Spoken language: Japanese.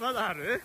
まだある？